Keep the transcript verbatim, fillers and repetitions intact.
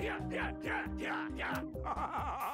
Yeah, yeah, yeah, yeah, yeah.